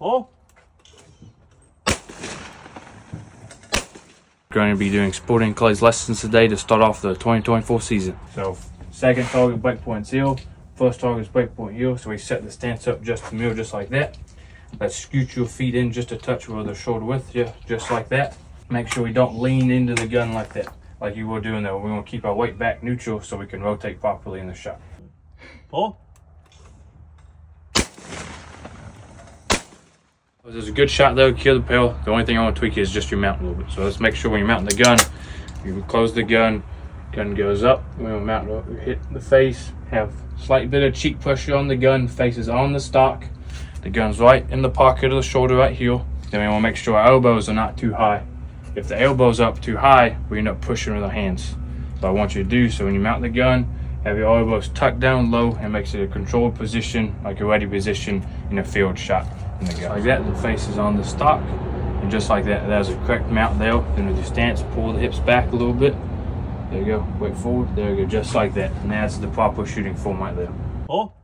Oh. Going to be doing sporting clays lessons today to start off the 2024 season. So second target break point zero, first target is break point heel. So we set the stance up just to mirror, just like that. Let's scoot your feet in just a touch with the shoulder width, yeah, just like that. Make sure we don't lean into the gun like that, like you were doing though. We're going to keep our weight back neutral so we can rotate properly in the shot. Pull. This is a good shot though, kill the pill. The only thing I want to tweak is just your mount a little bit. So let's make sure when you're mounting the gun, you close the gun goes up. We'll mount up, hit the face, have slight bit of cheek pressure on the gun, face is on the stock. The gun's right in the pocket of the shoulder right heel. Then we want to make sure our elbows are not too high. If the elbow's up too high, we end up pushing with our hands. So I want you to do, so when you mount the gun, have your elbows tucked down low and makes it a controlled position, like a ready position in a field shot. And just like that, the face is on the stock, and just like that, that's a correct mount there. Then with your stance, pull the hips back a little bit. There you go, weight forward, there you go, just like that. And that's the proper shooting form right there. Oh.